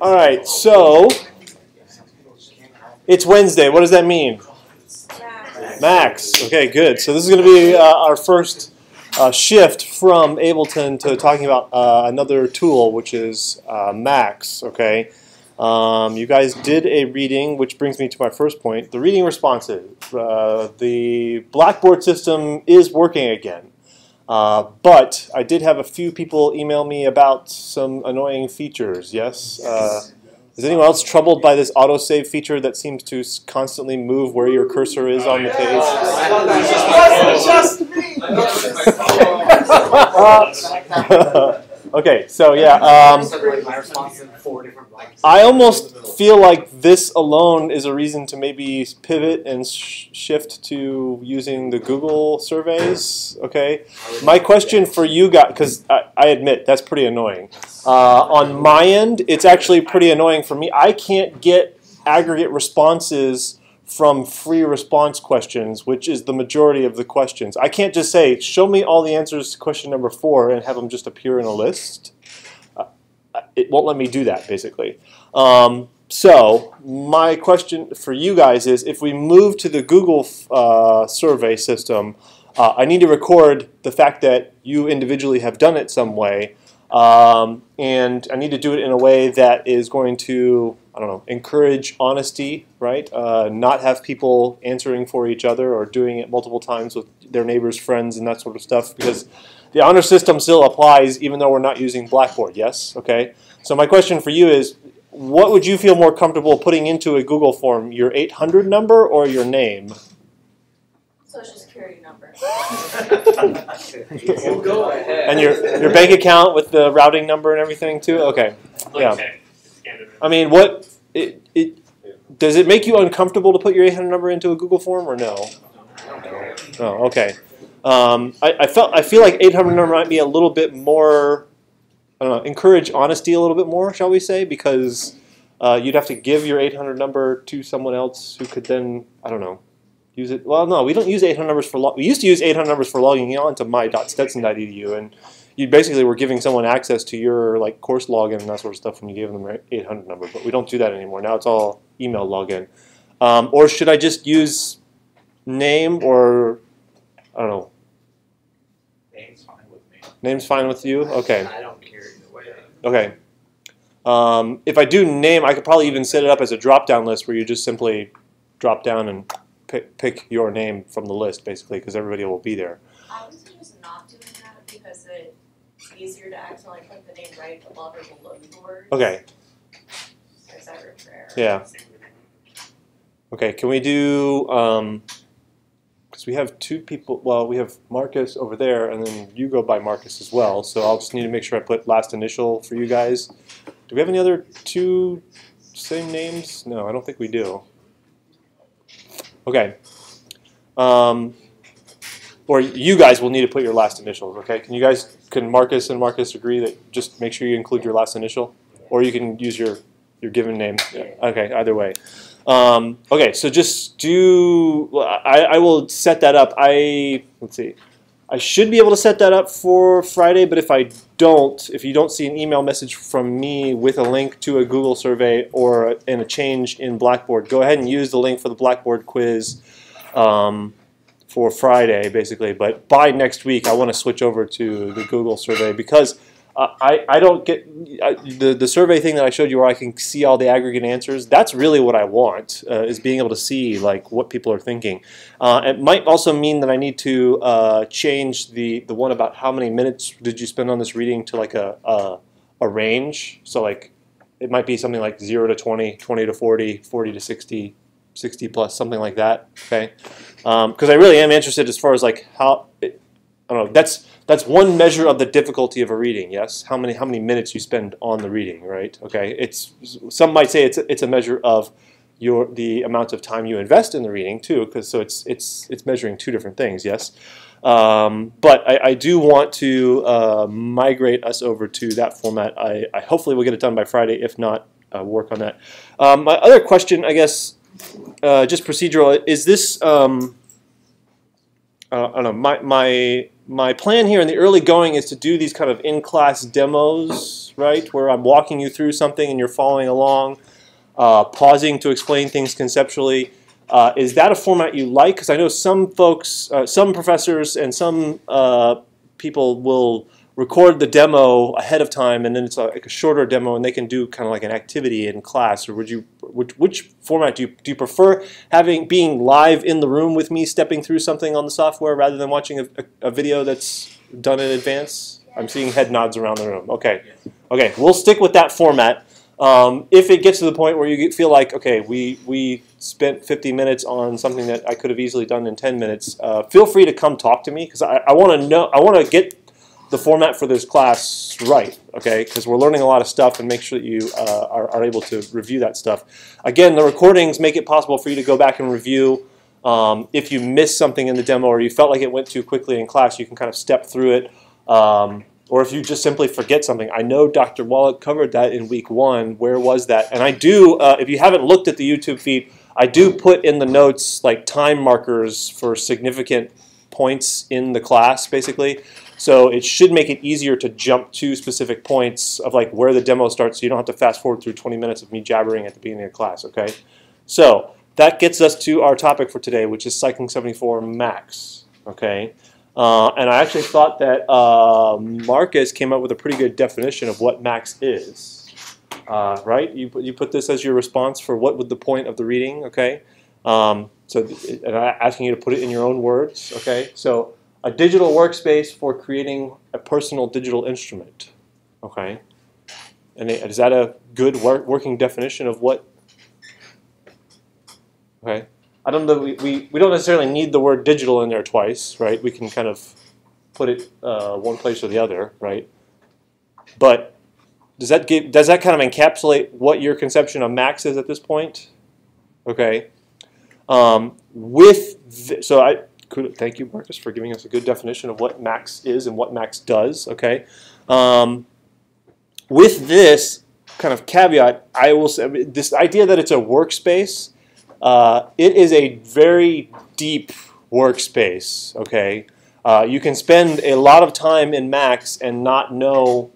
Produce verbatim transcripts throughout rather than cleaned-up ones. All right, so it's Wednesday. What does that mean? Max. Okay, good. So this is going to be uh, our first uh, shift from Ableton to talking about uh, another tool, which is uh, Max. Okay, um, you guys did a reading, which brings me to my first point: the reading responses. Uh, the Blackboard system is working again. Uh, but I did have a few people email me about some annoying features, yes? Uh, is anyone else troubled by this autosave feature that seems to constantly move where your cursor is on the page? Okay, so yeah. Um, I almost feel like this alone is a reason to maybe pivot and sh shift to using the Google surveys. Okay, my question for you guys, because I, I admit that's pretty annoying. Uh, on my end, it's actually pretty annoying for me. I can't get aggregate responses from free response questions, which is the majority of the questions. I can't just say, show me all the answers to question number four and have them just appear in a list. Uh, it won't let me do that, basically. Um, so my question for you guys is, if we move to the Google uh, survey system, uh, I need to record the fact that you individually have done it some way, um, and I need to do it in a way that is going to, I don't know, encourage honesty, right? Uh, not have people answering for each other or doing it multiple times with their neighbors, friends, and that sort of stuff, because the honor system still applies even though we're not using Blackboard, yes? Okay. So my question for you is, what would you feel more comfortable putting into a Google form, your eight hundred number or your name? Social Security number. We'll go ahead. And your, your bank account with the routing number and everything too? Okay. Yeah. I mean, what it, it does it make you uncomfortable to put your eight hundred number into a Google form or no? No. Okay. Um, I, I felt I feel like eight hundred number might be a little bit more. I don't know. Encourage honesty a little bit more, shall we say? Because uh, you'd have to give your eight hundred number to someone else who could then, I don't know, use it. Well, no, we don't use eight hundred numbers for. Lo we used to use eight hundred numbers for logging on to my dot stetson dot e d u and. You basically were giving someone access to your like course login and that sort of stuff when you gave them your eight hundred number, but we don't do that anymore. Now it's all email login. Um, or should I just use name or, I don't know. Name's fine with me. Name's fine with you? Okay. I don't care either way. Okay. Um, if I do name, I could probably even set it up as a drop-down list where you just simply drop down and pick, pick your name from the list, basically, because everybody will be there. I was just not doing that because it easier to accidentally put the name right above or below the word. Okay. There's that room for error. Yeah. Okay, can we do, um, because we have two people, well, we have Marcus over there, and then you go by Marcus as well, so I'll just need to make sure I put last initial for you guys. Do we have any other two same names? No, I don't think we do. Okay. Um, or you guys will need to put your last initials, okay? Can you guys, can Marcus and Marcus agree that just make sure you include your last initial? Or you can use your, your given name. Yeah. Okay, either way. Um, okay, so just do, I, I will set that up. I, let's see, I should be able to set that up for Friday, but if I don't, if you don't see an email message from me with a link to a Google survey or and a change in Blackboard, go ahead and use the link for the Blackboard quiz. Um, for Friday, basically, but by next week I want to switch over to the Google survey because uh, I, I don't get I, the, the survey thing that I showed you where I can see all the aggregate answers. That's really what I want, uh, is being able to see like what people are thinking. Uh, it might also mean that I need to uh, change the, the one about how many minutes did you spend on this reading to like a, a, a range. So like it might be something like zero to twenty, twenty to forty, forty to sixty, sixty plus, something like that, okay? Because um, I really am interested as far as like how, it, I don't know, that's that's one measure of the difficulty of a reading, yes? How many how many minutes you spend on the reading, right? Okay, it's, some might say it's a, it's a measure of your the amount of time you invest in the reading too, because so it's it's it's measuring two different things, yes? Um, but I, I do want to uh, migrate us over to that format. I, I hopefully will get it done by Friday. If not, uh, work on that. Um, my other question, I guess. Uh, just procedural. Is this? Um, uh, I don't know. My my my plan here in the early going is to do these kind of in-class demos, right, where I'm walking you through something and you're following along, uh, pausing to explain things conceptually. Uh, is that a format you like? Because I know some folks, uh, some professors and some uh, people will record the demo ahead of time, and then it's like a shorter demo, and they can do kind of like an activity in class. Or would you, which, which format do you do you prefer? Having being live in the room with me, stepping through something on the software, rather than watching a, a, a video that's done in advance. I'm seeing head nods around the room. Okay, okay, we'll stick with that format. Um, if it gets to the point where you get, feel like, okay, we we spent fifty minutes on something that I could have easily done in ten minutes, uh, feel free to come talk to me, because I, I want to know, I want to get the format for this class right, okay? Because we're learning a lot of stuff, and make sure that you uh, are, are able to review that stuff. Again, the recordings make it possible for you to go back and review. Um, if you missed something in the demo, or you felt like it went too quickly in class, you can kind of step through it. Um, or if you just simply forget something. I know Doctor Wallach covered that in week one. Where was that? And I do, uh, if you haven't looked at the YouTube feed, I do put in the notes like time markers for significant points in the class, basically. So it should make it easier to jump to specific points of like where the demo starts, so you don't have to fast forward through twenty minutes of me jabbering at the beginning of class, okay? So that gets us to our topic for today, which is Cycling seventy-four Max, okay? Uh, and I actually thought that uh, Marcus came up with a pretty good definition of what Max is, uh, right? You, you put this as your response for what would the point of the reading, okay? Um, so and I'm asking you to put it in your own words, okay? So a digital workspace for creating a personal digital instrument, okay? And is that a good work, working definition of what? Okay, I don't know. We, we we don't necessarily need the word digital in there twice, right? We can kind of put it uh, one place or the other, right? But does that give, does that kind of encapsulate what your conception of Max is at this point? Okay, um, with th so I. Thank you, Marcus, for giving us a good definition of what Max is and what Max does. Okay, um, with this kind of caveat, I will say this idea that it's a workspace. Uh, it is a very deep workspace. Okay, uh, you can spend a lot of time in Max and not know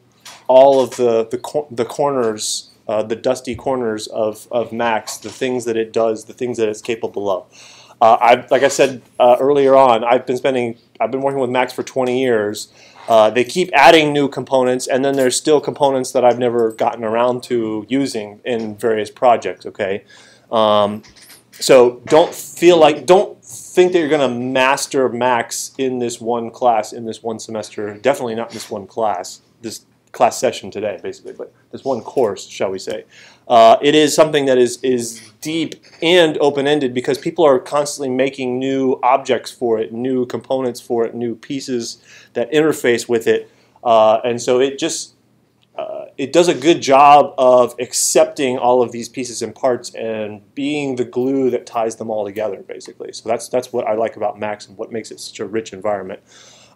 all of the the, cor the corners. Uh, the dusty corners of, of Max, the things that it does, the things that it's capable of. Uh, I, like I said uh, earlier on, I've been spending, I've been working with Max for twenty years. Uh, they keep adding new components, and then there's still components that I've never gotten around to using in various projects. Okay, um, so don't feel like, don't think that you're going to master Max in this one class, in this one semester. Definitely not in this one class. This class session today, basically, but this one course, shall we say. Uh, it is something that is, is deep and open-ended, because people are constantly making new objects for it, new components for it, new pieces that interface with it. Uh, and so it just, uh, it does a good job of accepting all of these pieces and parts and being the glue that ties them all together, basically. So that's, that's what I like about Max and what makes it such a rich environment.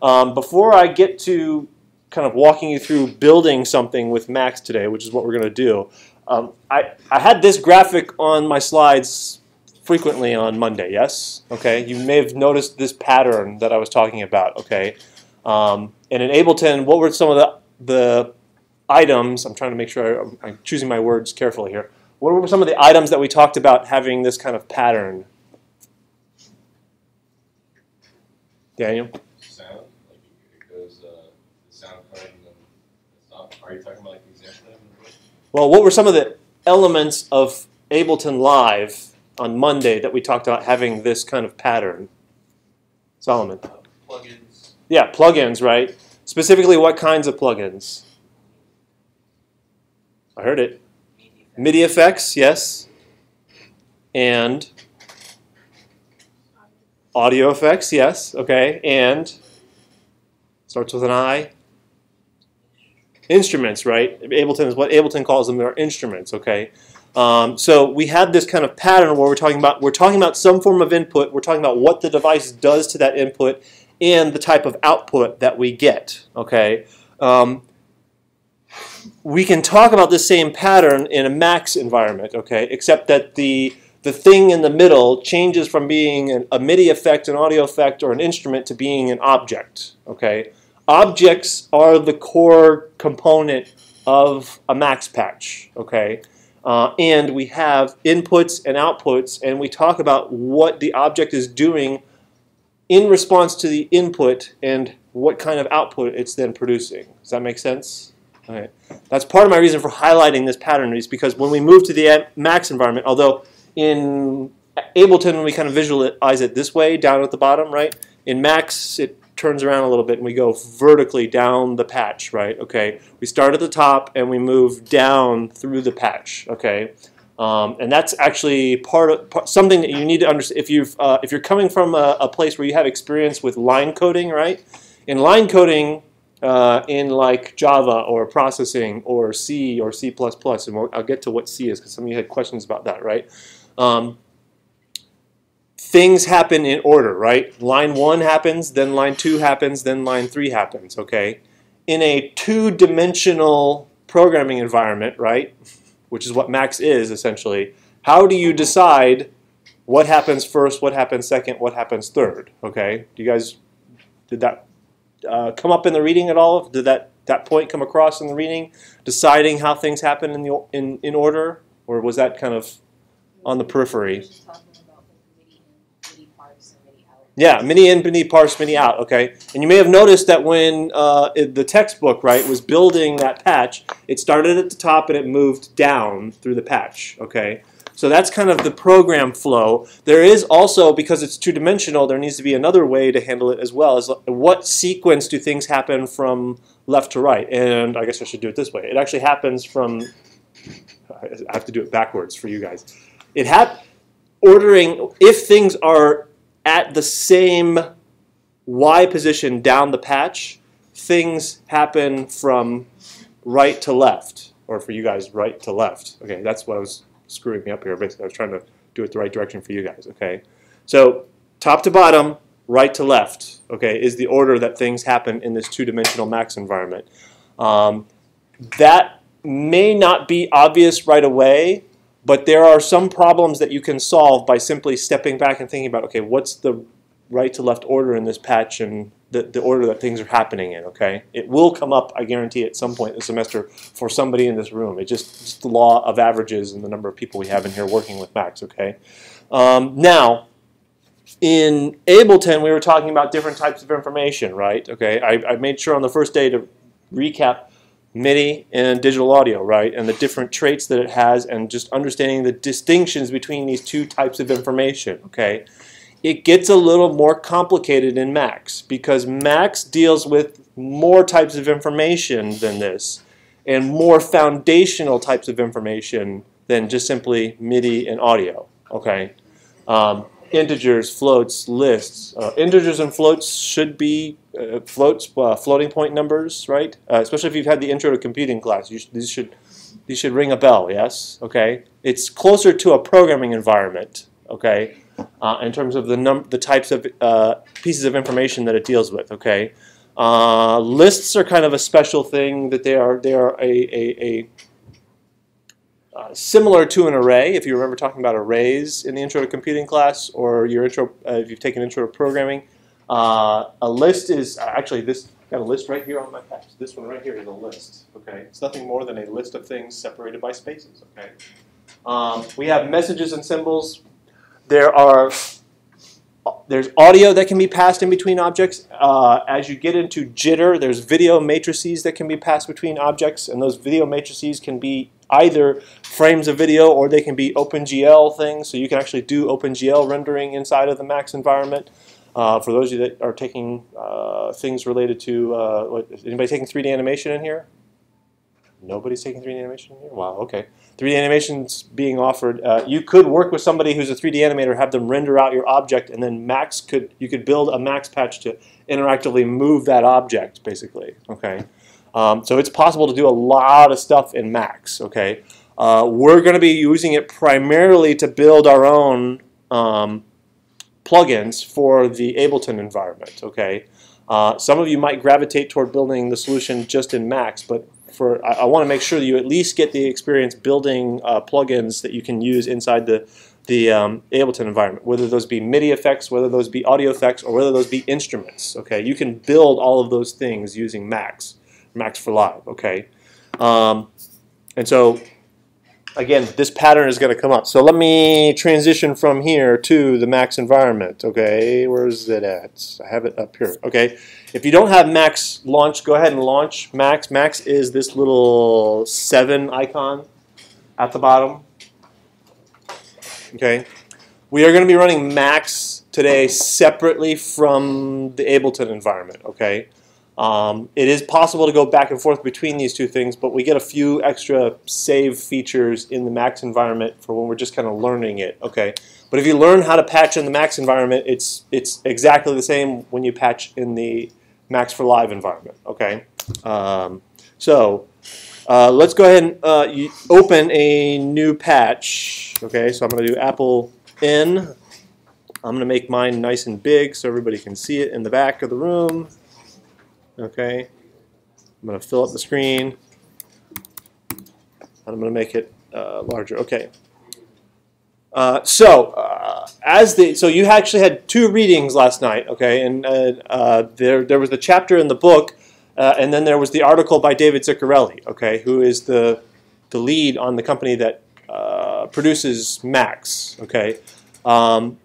Um, before I get to kind of walking you through building something with Max today, which is what we're going to do. Um, I, I had this graphic on my slides frequently on Monday, yes? Okay, you may have noticed this pattern that I was talking about, okay? Um, and in Ableton, what were some of the, the items, I'm trying to make sure I, I'm choosing my words carefully here. What were some of the items that we talked about having this kind of pattern? Daniel? Are you talking about like the example? Well, what were some of the elements of Ableton Live on Monday that we talked about having this kind of pattern? Solomon. Uh, plugins. Yeah, plugins, right? Specifically, what kinds of plugins? I heard it. MIDI effects, yes. And audio effects, yes. Okay, and starts with an I. Instruments, right? Ableton is what Ableton calls them. They're instruments, okay? Um, so we have this kind of pattern where we're talking about we're talking about some form of input. We're talking about what the device does to that input and the type of output that we get, okay? Um, we can talk about this same pattern in a Max environment, okay? Except that the the thing in the middle changes from being an, a MIDI effect, an audio effect, or an instrument to being an object. Okay, objects are the core component of a Max patch. Okay, uh, and we have inputs and outputs, and we talk about what the object is doing in response to the input and what kind of output it's then producing. Does that make sense? All right. That's part of my reason for highlighting this pattern, is because when we move to the Max environment, although in Ableton we kind of visualize it this way, down at the bottom, right? In Max it turns around a little bit and we go vertically down the patch, right? Okay. We start at the top and we move down through the patch, okay? Um, and that's actually part of part, something that you need to understand if you've uh, if you're coming from a, a place where you have experience with line coding, right? In line coding, uh, in like Java or processing or C or C plus plus, and we'll, I'll get to what C is because some of you had questions about that, right? Um, things happen in order, right? Line one happens, then line two happens, then line three happens. Okay, in a two-dimensional programming environment, right? Which is what Max is, essentially. How do you decide what happens first, what happens second, what happens third? Okay, do you guys, did that uh, come up in the reading at all? Did that that point come across in the reading, deciding how things happen in the in in order, or was that kind of on the periphery? Yeah, MIDI in, MIDI parse, MIDI out. Okay, and you may have noticed that when uh, the textbook, right, was building that patch, it started at the top and it moved down through the patch. Okay, so that's kind of the program flow. There is also, because it's two-dimensional, there needs to be another way to handle it as well. Is what sequence do things happen from left to right? And I guess I should do it this way. It actually happens from. I have to do it backwards for you guys. It hap ordering if things are at the same Y position down the patch, things happen from right to left, or for you guys, right to left. Okay, that's what was screwing me up here. Basically, I was trying to do it the right direction for you guys. Okay, so top to bottom, right to left. Okay, is the order that things happen in this two-dimensional Max environment. Um, that may not be obvious right away, but there are some problems that you can solve by simply stepping back and thinking about, okay, what's the right to left order in this patch and the, the order that things are happening in, okay? It will come up, I guarantee, at some point this semester for somebody in this room. It's just, just the law of averages and the number of people we have in here working with Max, okay? Um, now, in Ableton, we were talking about different types of information, right? Okay, I, I made sure on the first day to recap MIDI and digital audio, right, and the different traits that it has, and just understanding the distinctions between these two types of information, okay? It gets a little more complicated in Max, because Max deals with more types of information than this, and more foundational types of information than just simply MIDI and audio, okay? Um, integers, floats, lists. Uh, integers and floats should be uh, floats, uh, floating point numbers, right? Uh, especially if you've had the intro to computing class, you sh these should these should ring a bell. Yes, okay. It's closer to a programming environment, okay, uh, in terms of the num the types of uh, pieces of information that it deals with, okay. Uh, lists are kind of a special thing that they are they are a a, a Uh, similar to an array, if you remember talking about arrays in the intro to computing class, or your intro, uh, if you've taken intro to programming, uh, a list is uh, actually this. Got a list right here on my patch. This one right here is a list. Okay, it's nothing more than a list of things separated by spaces. Okay, um, we have messages and symbols. There are there's audio that can be passed in between objects. Uh, as you get into Jitter, there's video matrices that can be passed between objects, and those video matrices can be either frames of video, or they can be OpenGL things, so you can actually do OpenGL rendering inside of the Max environment. Uh, for those of you that are taking uh, things related to, uh, what, anybody taking three D animation in here? Nobody's taking three D animation in here? Wow, okay. three D animation's being offered. Uh, you could work with somebody who's a three D animator, have them render out your object, and then Max could, you could build a Max patch to interactively move that object, basically, okay? Um, so it's possible to do a lot of stuff in Max, okay? Uh, we're going to be using it primarily to build our own um, plugins for the Ableton environment, okay? Uh, some of you might gravitate toward building the solution just in Max, but for I, I want to make sure that you at least get the experience building uh, plugins that you can use inside the, the um, Ableton environment, whether those be MIDI effects, whether those be audio effects, or whether those be instruments. Okay, you can build all of those things using Max, Max for Live. Okay, um, and so again, this pattern is going to come up. So let me transition from here to the Max environment. Okay, where's it at? I have it up here. Okay, if you don't have Max launch, go ahead and launch Max. Max is this little seven icon at the bottom. Okay, we are going to be running Max today separately from the Ableton environment. Okay, um, it is possible to go back and forth between these two things, but we get a few extra save features in the Max environment for when we're just kind of learning it. Okay, but if you learn how to patch in the Max environment, it's it's exactly the same when you patch in the Max for Live environment. Okay, um, so. Uh, let's go ahead and uh, you open a new patch. Okay, so I'm going to do Apple N. I'm going to make mine nice and big so everybody can see it in the back of the room. Okay, I'm going to fill up the screen. I'm going to make it uh, larger. Okay. Uh, so uh, as the so you actually had two readings last night. Okay, and uh, uh, there there was the chapter in the book. Uh, and then there was the article by David Ziccarelli, okay, who is the the lead on the company that uh, produces Max, okay, um,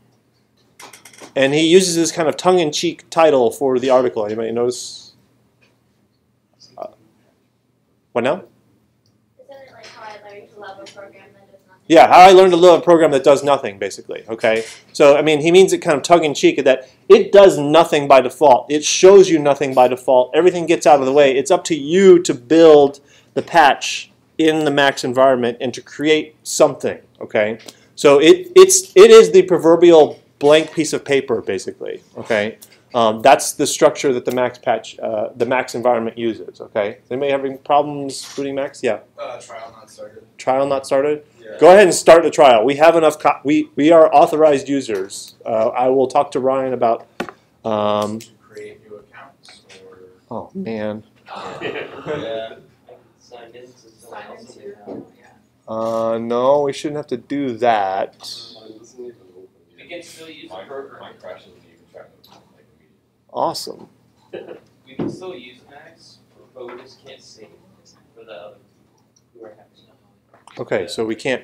and he uses this kind of tongue-in-cheek title for the article. Anybody notice? Uh, what now? Isn't it like how I learned to love a program that does nothing? Yeah, how I learned to love a program that does nothing, basically. Okay, so I mean, he means it kind of tongue-in-cheek that. It does nothing by default. It shows you nothing by default. Everything gets out of the way. It's up to you to build the patch in the Max environment and to create something. Okay, so it it's it is the proverbial blank piece of paper, basically. Okay, um, that's the structure that the Max patch, uh, the Max environment uses. Okay, is anybody having problems booting Max? Yeah. Uh, trial not started. Trial not started. Go ahead and start the trial. We have enough. Co we we are authorized users. Uh, I will talk to Ryan about. Um, to create new accounts. Or oh man. Yeah. Uh, no, we shouldn't have to do that. We can still use the program. Awesome. We can still use Max, but we just can't save for the other who are having. Okay, so we can't.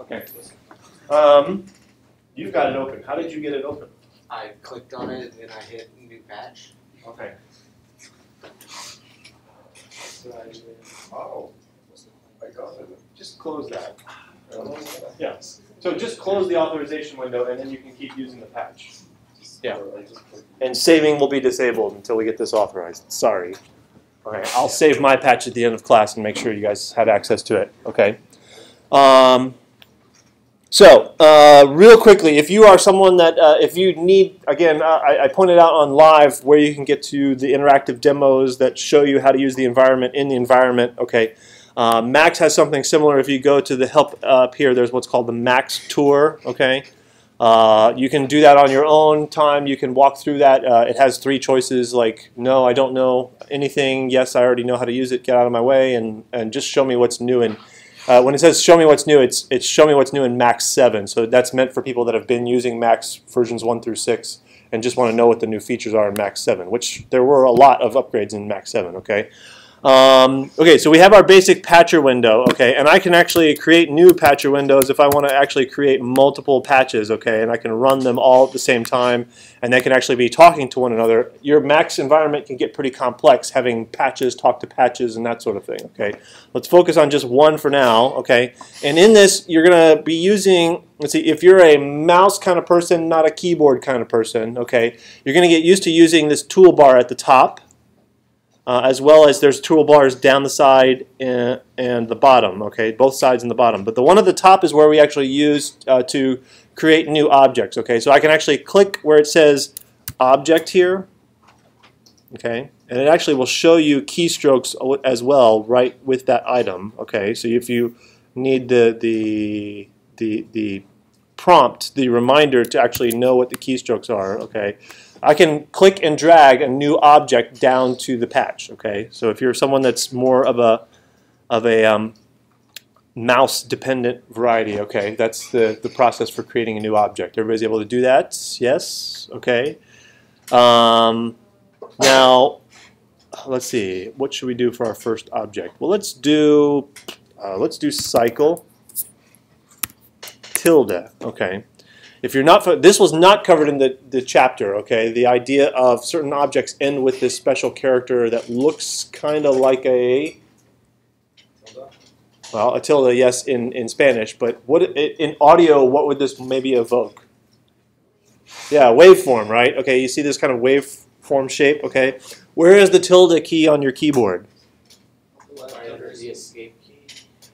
Okay. Um, you've got it open. How did you get it open? I clicked on it and then I hit new patch. Okay. Oh, I got it. Just close that. Yeah. So just close the authorization window and then you can keep using the patch. Yeah. And saving will be disabled until we get this authorized. Sorry. Okay, I'll save my patch at the end of class and make sure you guys have access to it. Okay. Um, so, uh, real quickly, if you are someone that, uh, if you need, again, I, I pointed out on live where you can get to the interactive demos that show you how to use the environment in the environment. Okay. Uh, Max has something similar. If you go to the help up here, there's what's called the Max Tour. Okay. Uh, you can do that on your own time. You can walk through that. Uh, it has three choices like, no, I don't know anything. Yes, I already know how to use it. Get out of my way and, and just show me what's new. And uh, when it says show me what's new, it's, it's show me what's new in Max seven. So that's meant for people that have been using Max versions one through six and just want to know what the new features are in Max seven, which there were a lot of upgrades in Max seven. Okay. Um, okay, so we have our basic patcher window, okay, and I can actually create new patcher windows if I want to actually create multiple patches, okay, and I can run them all at the same time, and they can actually be talking to one another. Your Max environment can get pretty complex, having patches talk to patches and that sort of thing, okay. Let's focus on just one for now, okay, and in this, you're going to be using, let's see, if you're a mouse kind of person, not a keyboard kind of person, okay, you're going to get used to using this toolbar at the top. Uh, as well as there's toolbars down the side and, and the bottom, okay, both sides and the bottom. But the one at the top is where we actually use uh, to create new objects, okay. So I can actually click where it says object here, okay, and it actually will show you keystrokes as well right with that item, okay. So if you need the, the, the, the prompt, the reminder to actually know what the keystrokes are, okay. I can click and drag a new object down to the patch. Okay, so if you're someone that's more of a of a um, mouse-dependent variety. Okay, that's the, the process for creating a new object. Everybody's able to do that? Yes? Okay. Um, now, let's see. What should we do for our first object? Well, let's do, uh, let's do cycle tilde. Okay. If you're not, this was not covered in the, the chapter, okay? The idea of certain objects end with this special character that looks kind of like a, well, a tilde, yes, in, in Spanish, but what in audio, what would this maybe evoke? Yeah, waveform, right? Okay, you see this kind of waveform shape, okay? Where is the tilde key on your keyboard? Under the escape key.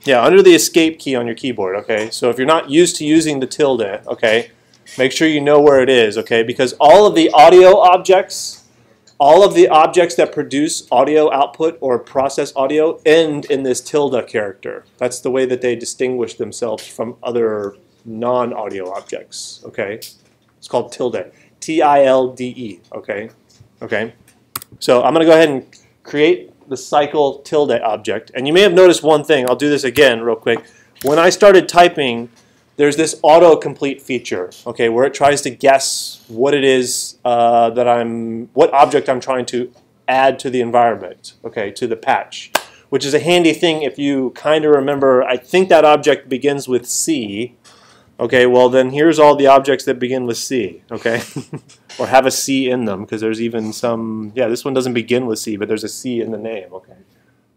Yeah, under the escape key on your keyboard, okay? So if you're not used to using the tilde, okay, make sure you know where it is, okay? Because all of the audio objects, all of the objects that produce audio output or process audio end in this tilde character. That's the way that they distinguish themselves from other non-audio objects, okay? It's called tilde, T I L D E, okay? Okay. So I'm going to go ahead and create the cycle tilde object. And you may have noticed one thing. I'll do this again real quick. When I started typing, there's this autocomplete feature, okay, where it tries to guess what it is uh, that I'm, what object I'm trying to add to the environment, okay, to the patch, which is a handy thing if you kind of remember, I think that object begins with C. Okay, well then here's all the objects that begin with C, okay? Or have a C in them, because there's even some, yeah, this one doesn't begin with C, but there's a C in the name, okay?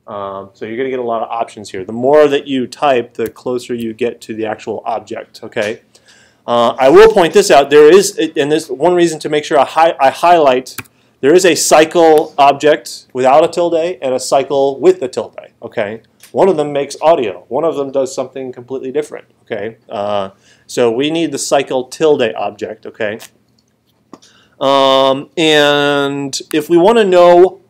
Um, so you're going to get a lot of options here. The more that you type, the closer you get to the actual object, okay? Uh, I will point this out, there is, and there's one reason to make sure I, hi I highlight, there is a cycle object without a tilde and a cycle with a tilde, okay? One of them makes audio. One of them does something completely different. Okay, uh, so we need the cycle tilde object. Okay, um, and if we want to know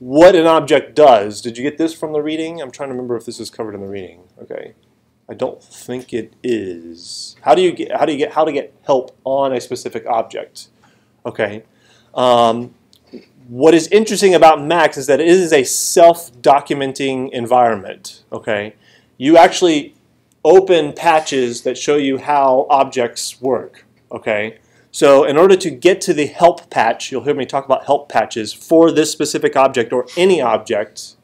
what an object does, did you get this from the reading? I'm trying to remember if this is covered in the reading. Okay, I don't think it is. How do you get? How do you get? How to get help on a specific object? Okay. Um, What is interesting about Max is that it is a self-documenting environment, okay? You actually open patches that show you how objects work, okay? So in order to get to the help patch, you'll hear me talk about help patches for this specific object or any object.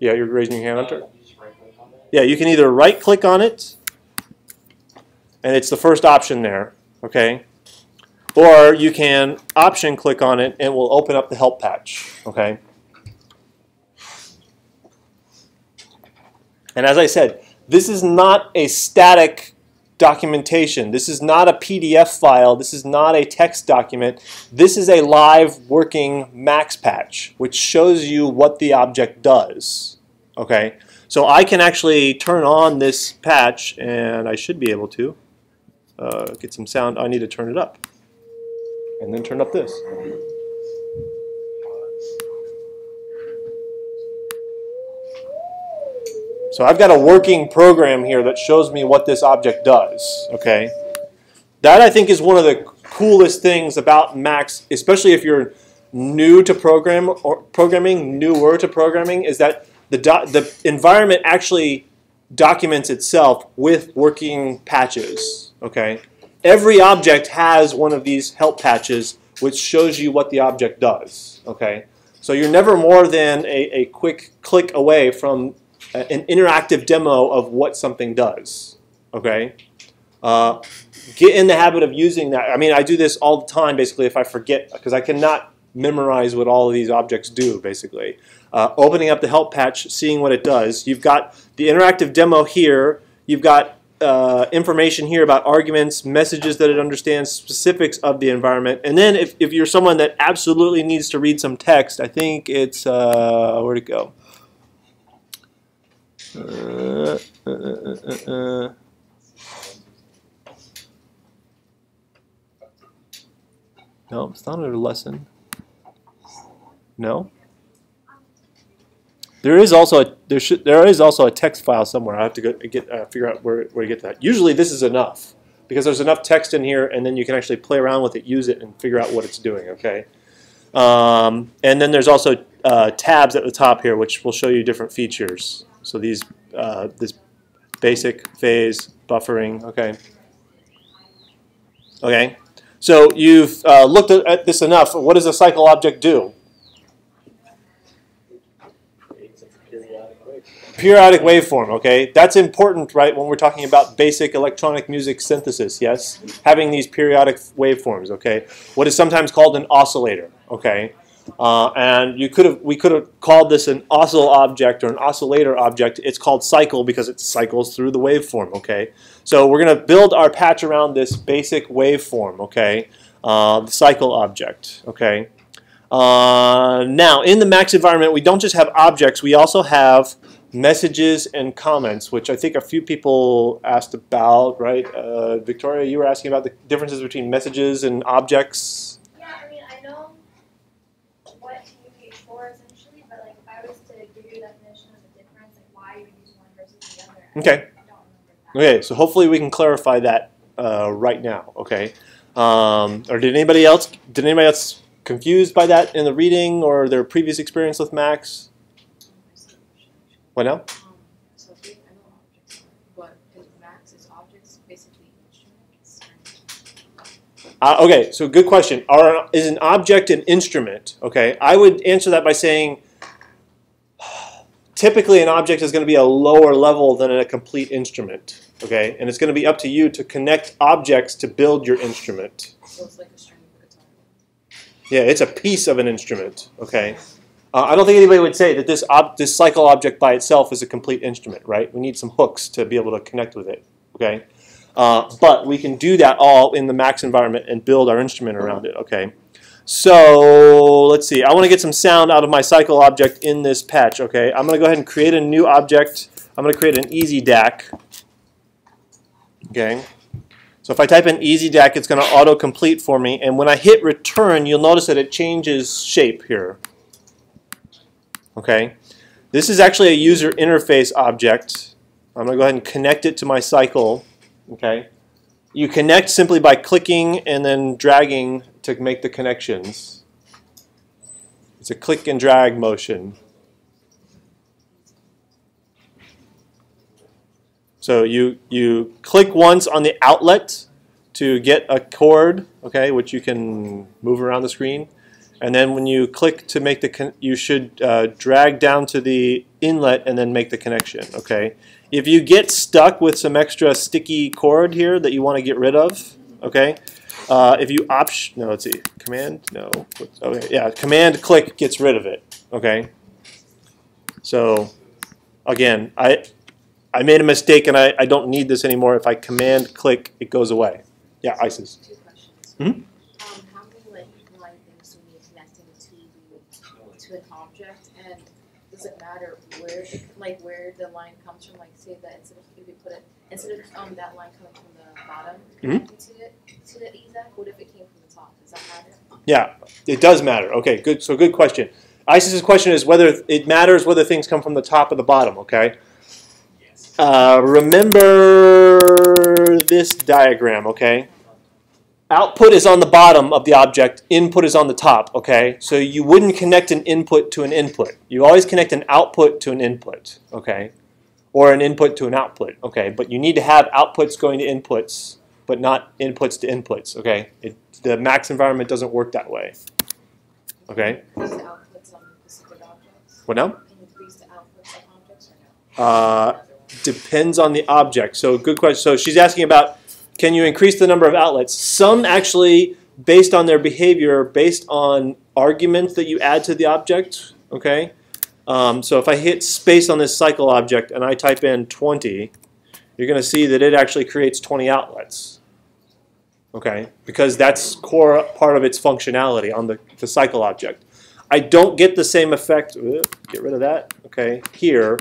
Yeah, you're raising your hand, Hunter? Yeah, you can either right-click on it, and it's the first option there, okay? Or you can option click on it, and it will open up the help patch. Okay. And as I said, this is not a static documentation. This is not a P D F file. This is not a text document. This is a live working Max patch, which shows you what the object does. Okay. So I can actually turn on this patch, and I should be able to uh, get some sound. I need to turn it up. And then turn up this. So I've got a working program here that shows me what this object does. Okay, that I think is one of the coolest things about Max, especially if you're new to program or programming, newer to programming, is that the do the environment actually documents itself with working patches. Okay. Every object has one of these help patches, which shows you what the object does. Okay, so you're never more than a, a quick click away from a, an interactive demo of what something does. Okay, uh, get in the habit of using that. I mean, I do this all the time, basically, if I forget, because I cannot memorize what all of these objects do, basically. Uh, opening up the help patch, seeing what it does. You've got the interactive demo here. You've got Uh, information here about arguments, messages that it understands, specifics of the environment, and then if, if you're someone that absolutely needs to read some text, I think it's uh, where'd it go? Uh, uh, uh, uh, uh. No, it's not a lesson. No. There is also a there should there is also a text file somewhere. I have to go get uh, figure out where where to get that. Usually this is enough because there's enough text in here, and then you can actually play around with it, use it, and figure out what it's doing. Okay, um, and then there's also uh, tabs at the top here, which will show you different features. So these uh, this basic, phase, buffering, okay. Okay, so you've uh, looked at this enough. What does a cycle object do? Periodic waveform, okay? That's important, right, when we're talking about basic electronic music synthesis, yes? Having these periodic waveforms, okay? What is sometimes called an oscillator, okay? Uh, and you could have, we could have called this an oscill object or an oscillator object. It's called cycle because it cycles through the waveform, okay? So we're going to build our patch around this basic waveform, okay? Uh, the cycle object, okay? Uh, now, in the Max environment, we don't just have objects, we also have messages and comments, which I think a few people asked about, right? Uh, Victoria, you were asking about the differences between messages and objects. Yeah, I mean, I know what to use for essentially, but like if I was to give you a definition of the difference, like why you would use one versus the other, okay. I don't remember that. Okay, so hopefully we can clarify that uh, right now, okay? Um, or did anybody else, did anybody else confused by that in the reading or their previous experience with Max? What now? Um, so I know objects, but in Max is objects basically instruments? Uh, okay, so good question. Are, is an object an instrument? Okay, I would answer that by saying typically an object is going to be a lower level than a complete instrument. Okay, and it's going to be up to you to connect objects to build your instrument. So it's like a string of a guitar. Yeah, it's a piece of an instrument. Okay. Uh, I don't think anybody would say that this, ob this cycle object by itself is a complete instrument, right? We need some hooks to be able to connect with it, okay? Uh, but we can do that all in the Max environment and build our instrument around it, okay? So let's see. I want to get some sound out of my cycle object in this patch, okay? I'm going to go ahead and create a new object. I'm going to create an easy D A C, okay? So if I type in easy D A C, it's going to autocomplete for me. And when I hit return, you'll notice that it changes shape here. Okay, this is actually a user interface object. I'm going to go ahead and connect it to my cycle. Okay, you connect simply by clicking and then dragging to make the connections. It's a click and drag motion. So you you click once on the outlet to get a chord, okay, which you can move around the screen. And then when you click to make the, con you should uh, drag down to the inlet and then make the connection, okay? If you get stuck with some extra sticky cord here that you want to get rid of, okay? Uh, if you opt, no, let's see, command, no, okay, yeah, command click gets rid of it, okay? So, again, I, I made a mistake and I, I don't need this anymore. If I command click, it goes away. Yeah, ISIS. Two questions. Mm-hmm. An object, and does it matter where, it, like where the line comes from? Like, say that instead of if we put it instead of um, that line coming from the bottom mm-hmm. to the to the exact, what if it came from the top? Does that matter? Yeah, it does matter. Okay, good. So, good question. Isis's question is whether it matters whether things come from the top or the bottom. Okay. Yes. Uh, remember this diagram. Okay. Output is on the bottom of the object, input is on the top, okay? So you wouldn't connect an input to an input. You always connect an output to an input, okay? Or an input to an output, okay? But you need to have outputs going to inputs, but not inputs to inputs, okay? It, the Max environment doesn't work that way, okay? Can you increase the outputs on specific objects? What now? Can you increase the outputs on objects or no? Uh, depends on the object. So good question. So she's asking about, can you increase the number of outlets? Some actually, based on their behavior, based on arguments that you add to the object, okay? Um, so if I hit space on this cycle object and I type in twenty, you're going to see that it actually creates twenty outlets, okay? Because that's core part of its functionality on the, the cycle object. I don't get the same effect, get rid of that, okay, here.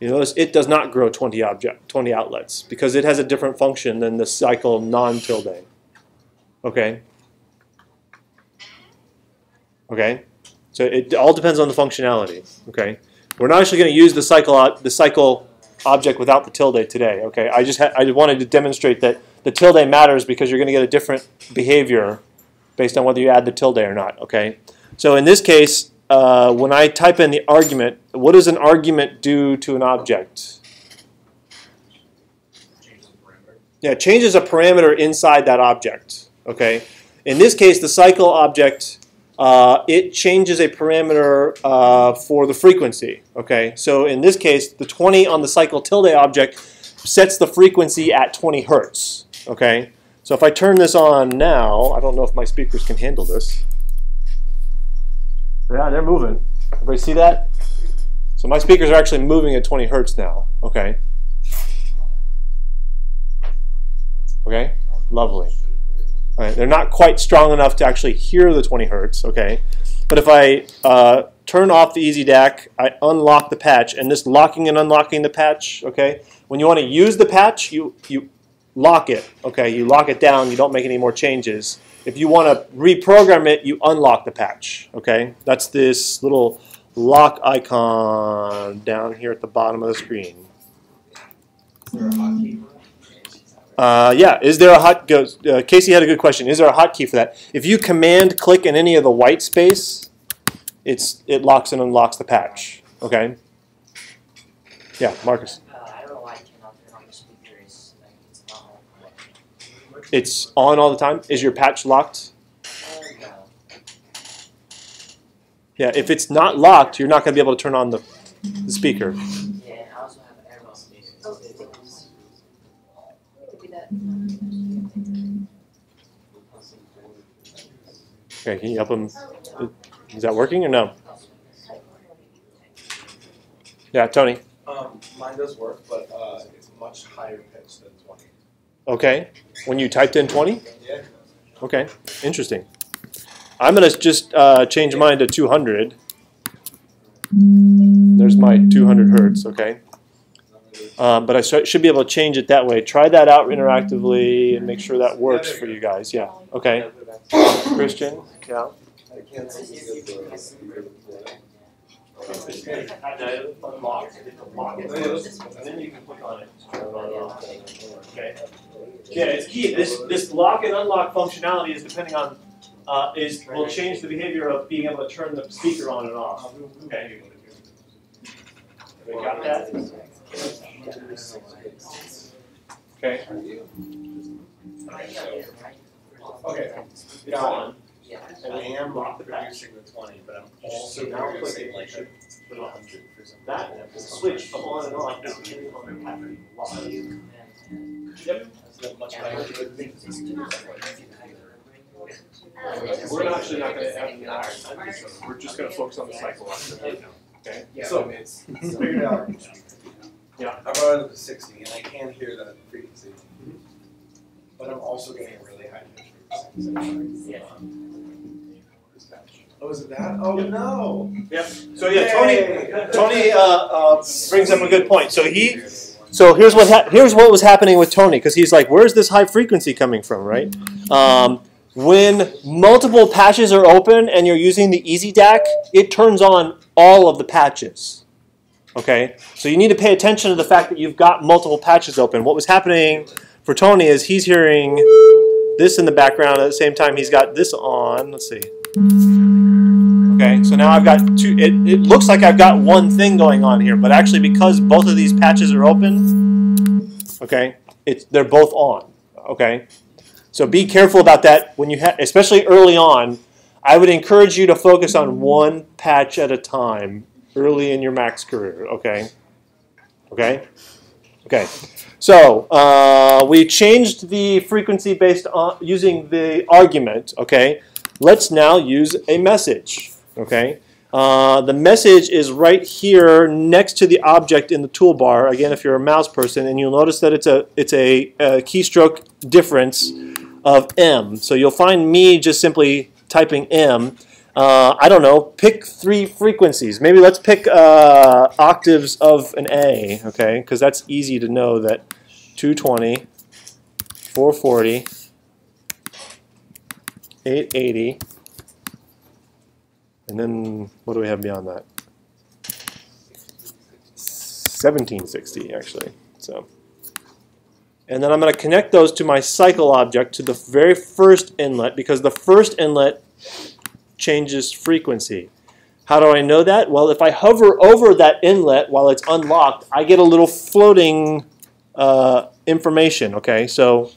You notice it does not grow twenty, object, twenty outlets because it has a different function than the cycle non-tilde. Okay? Okay? So it all depends on the functionality. Okay? We're not actually going to use the cycle, the cycle object without the tilde today. Okay? I just ha I wanted to demonstrate that the tilde matters because you're going to get a different behavior based on whether you add the tilde or not. Okay? So in this case, uh, when I type in the argument, what does an argument do to an object? Changes the parameter. Yeah, changes a parameter inside that object. Okay. In this case, the cycle object, uh, it changes a parameter uh, for the frequency. Okay. So in this case, the twenty on the cycle tilde object sets the frequency at twenty hertz. Okay. So if I turn this on now, I don't know if my speakers can handle this. Yeah, they're moving. Everybody see that? So my speakers are actually moving at twenty hertz now. Okay. Okay. Lovely. All right. They're not quite strong enough to actually hear the twenty hertz. Okay. But if I uh, turn off the Easy D A C, I unlock the patch, and this locking and unlocking the patch. Okay. When you want to use the patch, you you lock it. Okay. You lock it down. You don't make any more changes. If you want to reprogram it, you unlock the patch. Okay, that's this little lock icon down here at the bottom of the screen. Is there a hotkey? Uh, yeah, is there a hot? Uh, Casey had a good question. Is there a hotkey for that? If you command click in any of the white space, it's it locks and unlocks the patch. Okay. Yeah, Marcus. It's on all the time. Is your patch locked? Yeah, if it's not locked, you're not going to be able to turn on the, the speaker. Yeah, I also have an airball speaker. Okay, can you help him? Is that working or no? Yeah, Tony. Um, mine does work, but uh, it's much higher pitch than twenty. Okay, when you typed in twenty? Yeah. Okay, interesting. I'm going to just uh, change mine to two hundred. There's my two hundred hertz, okay? Um, but I should be able to change it that way. Try that out interactively and make sure that works for you guys. Yeah, okay. Christian? Yeah. Okay. Yeah, it's key. This this lock and unlock functionality is depending on uh, is will change the behavior of being able to turn the speaker on and off. Okay. We got that. Okay. Okay. It's on. Yeah, I am not producing the twenty, but I'm also now clicking like a hundred. That switch from on and off is really happening a lot. Yep. We're actually not going to have the hour. We're just going to focus on the cycle. Okay. So it's figured out. Yeah. I brought it up to sixty, and I can hear that frequency, but I'm also getting really high pitch. Yeah. Oh, is it that? Oh, yep. No. Yep. So yeah, Tony. Tony uh, uh, brings up a good point. So he. So here's what ha here's what was happening with Tony, because he's like, where's this high frequency coming from, right? Um, when multiple patches are open and you're using the Easy D A C, it turns on all of the patches. Okay. So you need to pay attention to the fact that you've got multiple patches open. What was happening for Tony is he's hearing this in the background at the same time he's got this on. Let's see. Okay, so now I've got two. It, it looks like I've got one thing going on here, but actually because both of these patches are open, okay, it's they're both on. Okay, so be careful about that when you have, especially early on. I would encourage you to focus on one patch at a time early in your Max career. Okay, okay, okay. So uh, we changed the frequency based on using the argument. Okay, let's now use a message. Okay, uh, the message is right here next to the object in the toolbar. Again, if you're a mouse person, and you'll notice that it's a it's a, a keystroke difference of M. So you'll find me just simply typing M. Uh, I don't know. Pick three frequencies. Maybe let's pick uh, octaves of an A, okay? Because that's easy to know that two twenty, four forty, eight eighty, and then what do we have beyond that? seventeen sixty, actually. So, and then I'm going to connect those to my cycle object to the very first inlet, because the first inlet changes frequency. How do I know that? Well, if I hover over that inlet while it's unlocked, I get a little floating uh, information. Okay, so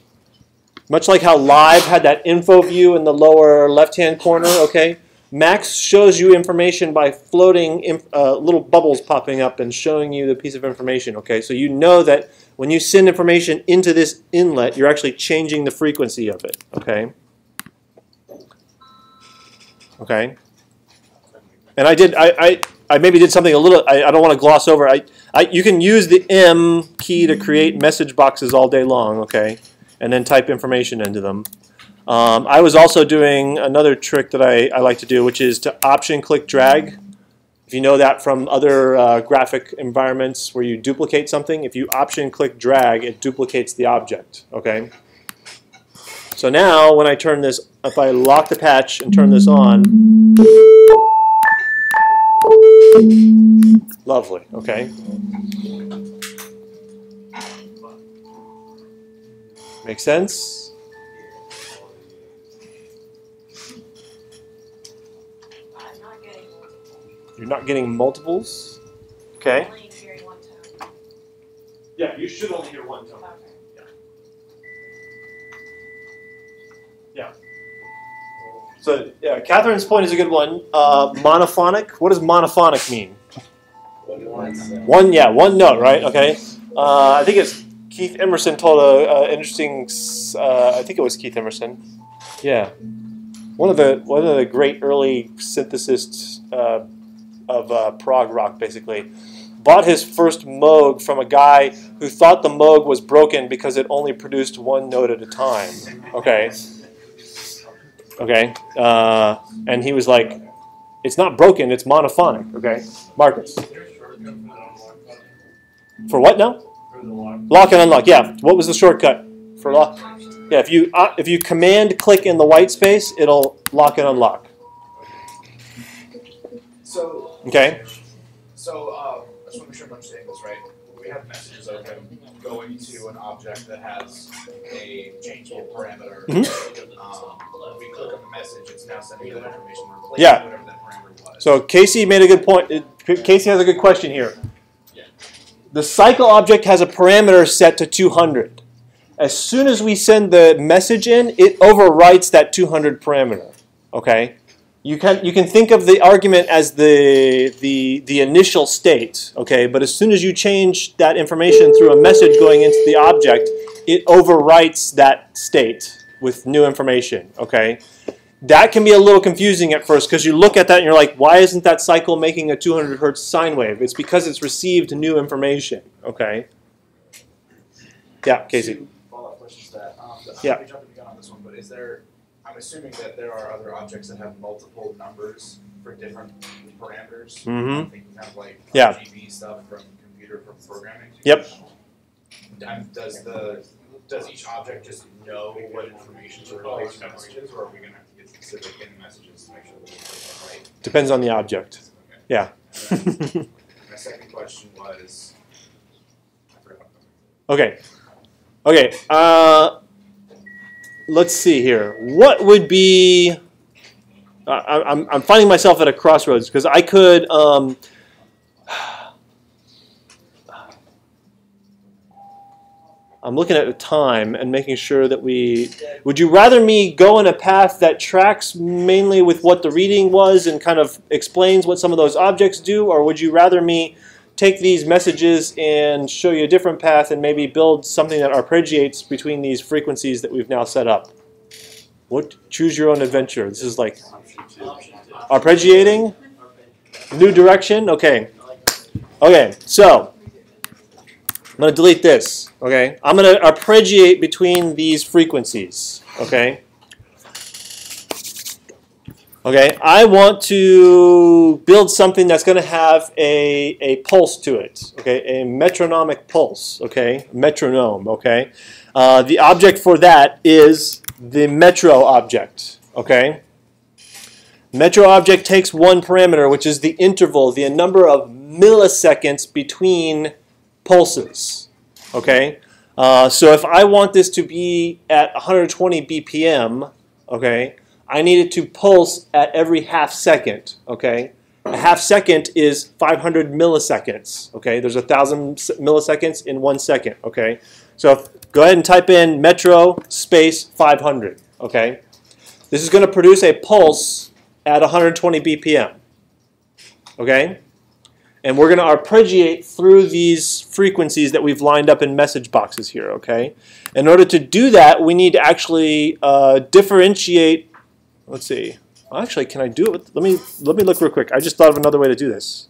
much like how Live had that info view in the lower left-hand corner, okay, Max shows you information by floating inf uh, little bubbles popping up and showing you the piece of information. Okay, so you know that when you send information into this inlet, you're actually changing the frequency of it. Okay. Okay. And I did. I, I, I maybe did something a little. I, I don't want to gloss over. I, I. You can use the M key to create message boxes all day long. Okay, and then type information into them. Um, I was also doing another trick that I, I like to do, which is to option click drag. If you know that from other uh, graphic environments where you duplicate something, if you option click drag, it duplicates the object. Okay. So now when I turn this, if I lock the patch and turn this on. Lovely, okay. Make sense? You're not getting multiples? Okay. I'm only hearing one tone. Yeah, you should only hear one tone. Okay. Yeah. Yeah. So yeah, Catherine's point is a good one. Uh, monophonic. What does monophonic mean? One, one yeah, one note, right? Okay. Uh, I think it's Keith Emerson told a, a interesting. Uh, I think it was Keith Emerson. Yeah, one of the one of the great early synthesists uh, of uh, prog rock, basically. Bought his first Moog from a guy who thought the Moog was broken because it only produced one note at a time. Okay. Okay, uh, and he was like, "It's not broken; it's monophonic." Okay, Marcus. For what now? For the lock. Lock and unlock. Yeah. What was the shortcut for lock? Yeah. If you uh, if you command click in the white space, it'll lock and unlock. So. Okay. So uh, I just want to make sure I'm understanding this right. We have messages open going to an object that has a changeable parameter. Mm-hmm. um, we click on the message, it's now sending that information, replacing yeah. whatever that parameter was. So Casey made a good point. Casey has a good question here. Yeah. The cycle object has a parameter set to two hundred. As soon as we send the message in, it overwrites that two hundred parameter. Okay. You can you can think of the argument as the the the initial state, okay? But as soon as you change that information through a message going into the object, it overwrites that state with new information, okay? That can be a little confusing at first because you look at that and you're like, why isn't that cycle making a two hundred hertz sine wave? It's because it's received new information, okay? Yeah, Casey. Follow-up questions to that. Um, yeah. On this one, but is there? I'm assuming that there are other objects that have multiple numbers for different parameters. Mm-hmm. Thinking kind of like yeah. R G B stuff from computer from programming. Yep. Does the does each object just know what information to relate to messages, or are we going to have to get specific in messages to make sure that it's right? Depends on the object. Okay. Yeah. Then, my second question was. I forgot. Okay. Okay. Uh. Let's see here. What would be? Uh, I'm I'm finding myself at a crossroads because I could. Um, I'm looking at the time and making sure that we. Would you rather me go in a path that tracks mainly with what the reading was and kind of explains what some of those objects do, or would you rather me take these messages and show you a different path and maybe build something that arpeggiates between these frequencies that we've now set up? What? Choose your own adventure. This is like arpeggiating? New direction? Okay. Okay, so I'm going to delete this. Okay, I'm going to arpeggiate between these frequencies. Okay. Okay, I want to build something that's going to have a, a pulse to it, okay, a metronomic pulse, okay, metronome, okay. Uh, the object for that is the metro object, okay. Metro object takes one parameter, which is the interval, the number of milliseconds between pulses, okay. Uh, so if I want this to be at one hundred twenty B P M, okay, I need it to pulse at every half second, okay? A half second is five hundred milliseconds, okay? There's a thousand milliseconds in one second, okay? So go ahead and type in metro space five hundred, okay? This is going to produce a pulse at one hundred twenty B P M, okay? And we're going to arpeggiate through these frequencies that we've lined up in message boxes here, okay? In order to do that, we need to actually uh, differentiate, let's see. Actually, can I do it with, let me, let me look real quick. I just thought of another way to do this.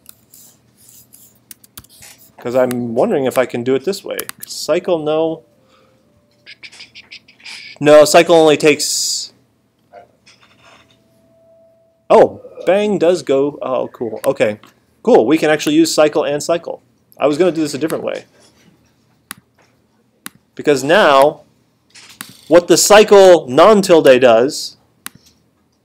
Because I'm wondering if I can do it this way. Cycle, no. No, cycle only takes... Oh, bang does go, oh, cool. Okay, cool. We can actually use cycle and cycle. I was going to do this a different way. Because now, what the cycle non-tilde does...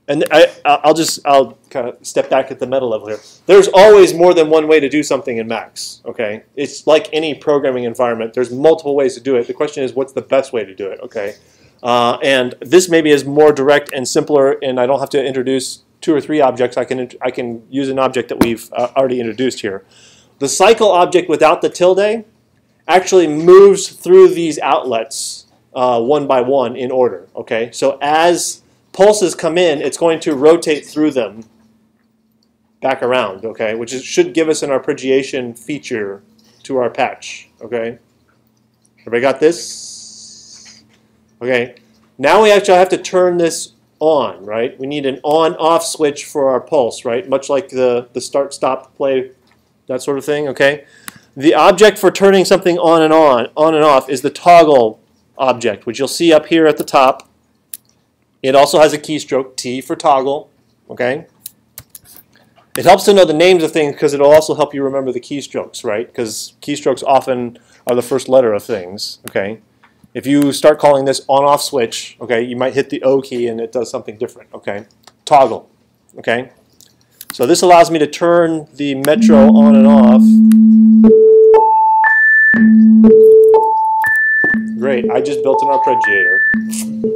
And I, I'll just I'll kind of step back at the meta level here. There's always more than one way to do something in Max. Okay, it's like any programming environment. There's multiple ways to do it. The question is, what's the best way to do it? Okay, uh, and this maybe is more direct and simpler, and I don't have to introduce two or three objects. I can I can use an object that we've uh, already introduced here. The cycle object without the tilde actually moves through these outlets uh, one by one in order. Okay, so as pulses come in, it's going to rotate through them back around, okay, which is, should give us an arpeggiation feature to our patch, okay? Everybody got this? Okay, now we actually have to turn this on, right? We need an on-off switch for our pulse, right? Much like the, the start-stop play, that sort of thing, okay? The object for turning something on and on, on and off is the toggle object, which you'll see up here at the top. It also has a keystroke, T for toggle, okay? It helps to know the names of things because it'll also help you remember the keystrokes, right? Because keystrokes often are the first letter of things, okay? If you start calling this on-off switch, okay, you might hit the O key and it does something different, okay? Toggle, okay? So this allows me to turn the metro on and off. Great, I just built an arpeggiator.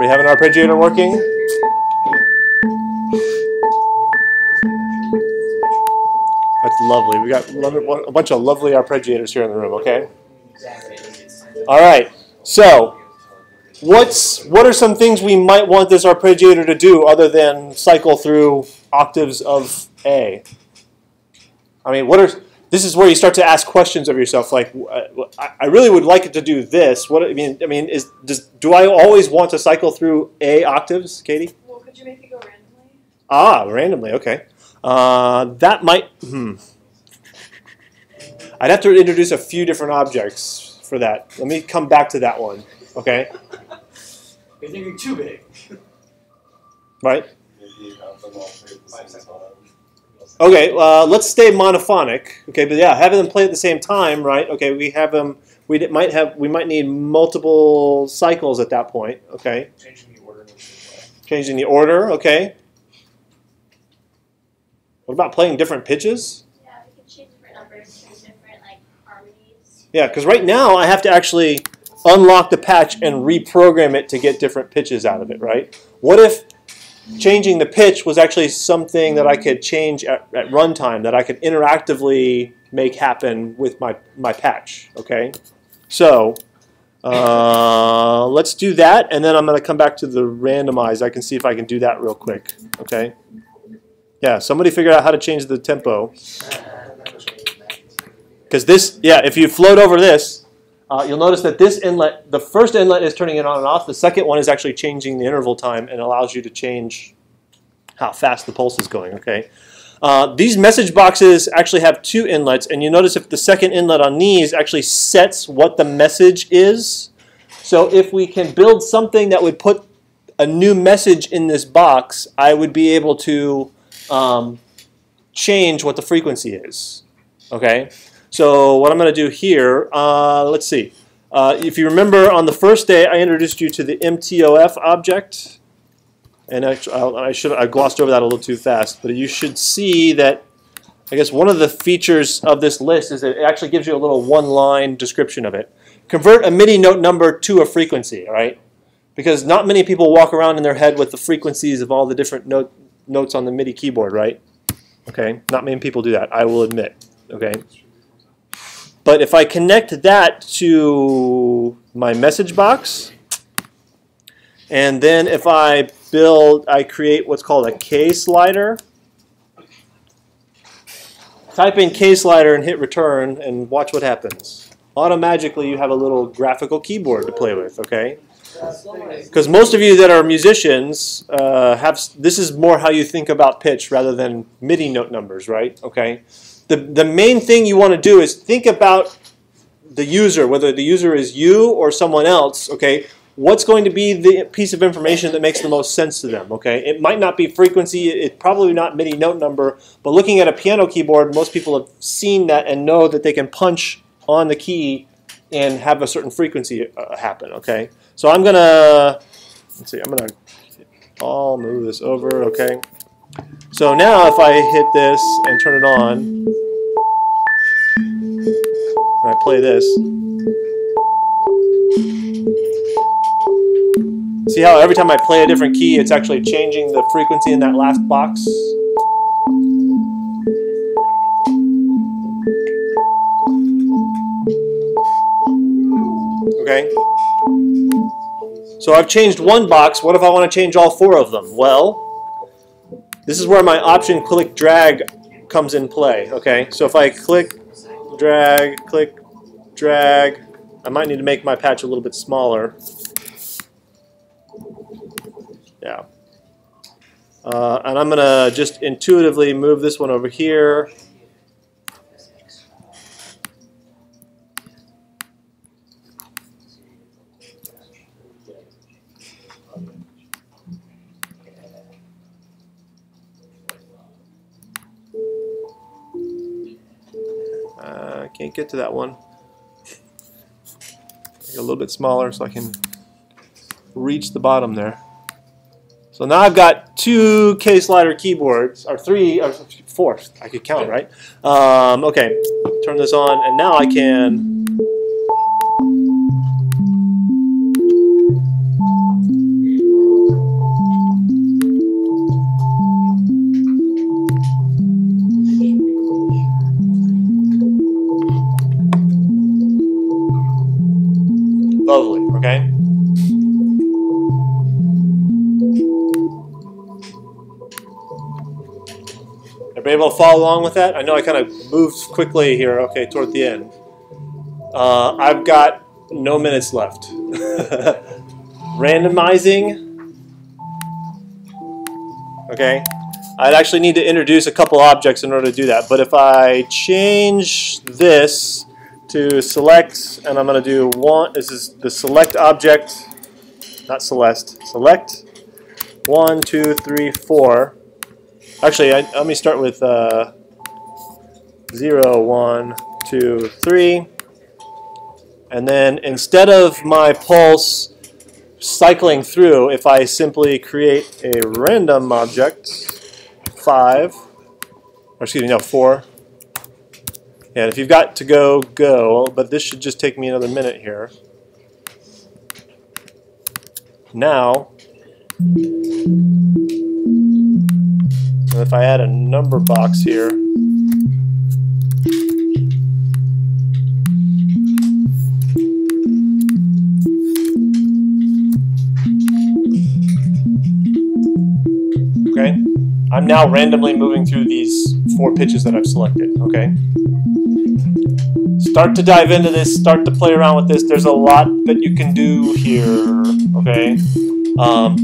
We have an arpeggiator working. That's lovely. We got a bunch of lovely arpeggiators here in the room. Okay. All right. So, what's what are some things we might want this arpeggiator to do other than cycle through octaves of A? I mean, what are this is where you start to ask questions of yourself, like, I really would like it to do this. What I mean, I mean, is does, do I always want to cycle through A octaves, Katie? Well, could you make it go randomly? Ah, randomly, okay. Uh, that might, hmm. I'd have to introduce a few different objects for that. Let me come back to that one, okay? You're thinking too big. Right? Okay, uh, let's stay monophonic. Okay, but yeah, having them play at the same time, right? Okay, we have them. Um, we might have. We might need multiple cycles at that point. Okay. Changing the order. Changing the order. Okay. What about playing different pitches? Yeah, we can change different numbers, change different like harmonies. Yeah, because right now I have to actually unlock the patch and reprogram it to get different pitches out of it, right? What if changing the pitch was actually something that I could change at, at runtime, that I could interactively make happen with my, my patch, okay? So uh, let's do that, and then I'm going to come back to the randomize. I can see if I can do that real quick, okay? Yeah, somebody figured out how to change the tempo. Because this, yeah, if you float over this, Uh, you'll notice that this inlet, the first inlet is turning it on and off. The second one is actually changing the interval time and allows you to change how fast the pulse is going, okay? Uh, these message boxes actually have two inlets, and you notice if the second inlet on these actually sets what the message is. So if we can build something that would put a new message in this box, I would be able to um, change what the frequency is, okay? So what I'm going to do here, uh, let's see. Uh, if you remember, on the first day, I introduced you to the M T O F object. And I, I, should, I glossed over that a little too fast. But you should see that, I guess, one of the features of this list is that it actually gives you a little one-line description of it. Convert a MIDI note number to a frequency, right? Because not many people walk around in their head with the frequencies of all the different note, notes on the MIDI keyboard, right? Okay, not many people do that, I will admit, okay? But if I connect that to my message box, and then if I build, I create what's called a kslider. Type in kslider and hit return and watch what happens. Automatically you have a little graphical keyboard to play with, okay? Because most of you that are musicians uh, have, this is more how you think about pitch rather than MIDI note numbers, right? Okay. The, the main thing you want to do is think about the user, whether the user is you or someone else, okay? What's going to be the piece of information that makes the most sense to them, okay? It might not be frequency, it's probably not MIDI note number, but looking at a piano keyboard, most people have seen that and know that they can punch on the key and have a certain frequency uh, happen, okay? So I'm gonna, let's see, I'm gonna, I'll move this over, okay? So now if I hit this and turn it on, and I play this, see how every time I play a different key, it's actually changing the frequency in that last box? Okay. So I've changed one box. What if I want to change all four of them? Well, this is where my option click drag comes in play. Okay. So if I click, drag, click, drag, I might need to make my patch a little bit smaller. Yeah. Uh, and I'm going to just intuitively move this one over here. I can't get to that one. Make it a little bit smaller so I can reach the bottom there. So now I've got two kslider keyboards, or three, or four. I could count, right? Um, okay, turn this on, and now I can. Lovely, okay? Everybody able to follow along with that? I know I kind of moved quickly here, okay, toward the end. Uh, I've got no minutes left. Randomizing. Okay. I'd actually need to introduce a couple objects in order to do that, but if I change this to select, and I'm going to do one, this is the select object, not Celeste, select, one, two, three, four. Actually, I, let me start with uh, zero, one, two, three, and then instead of my pulse cycling through, if I simply create a random object, five, or excuse me, no, four. And if you've got to go, go, but this should just take me another minute here. Now, if I add a number box here, okay, I'm now randomly moving through these four pitches that I've selected, okay? Start to dive into this, start to play around with this. There's a lot that you can do here, okay? Um,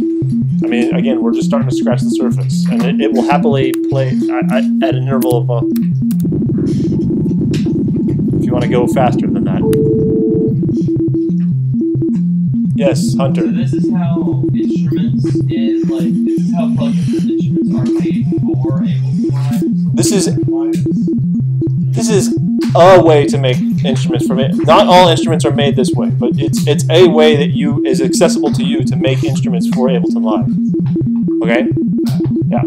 I mean, again, we're just starting to scratch the surface, and it, it will happily play at, at an interval of a, if you want to go faster than that. Yes, Hunter. So this is how instruments is, like, this is how plugins instruments are made for Ableton. This is, this is a way to make instruments from it. Not all instruments are made this way, but it's it's a way that you is accessible to you to make instruments for Ableton Live. Okay? Yeah.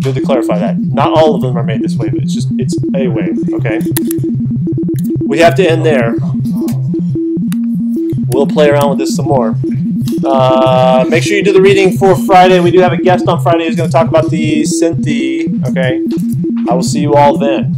Good to clarify that. Not all of them are made this way, but it's just it's a way. Okay. We have to end there. we'll play around with this some more. Uh, make sure you do the reading for Friday. We do have a guest on Friday who's going to talk about the Synthi. Okay, I will see you all then.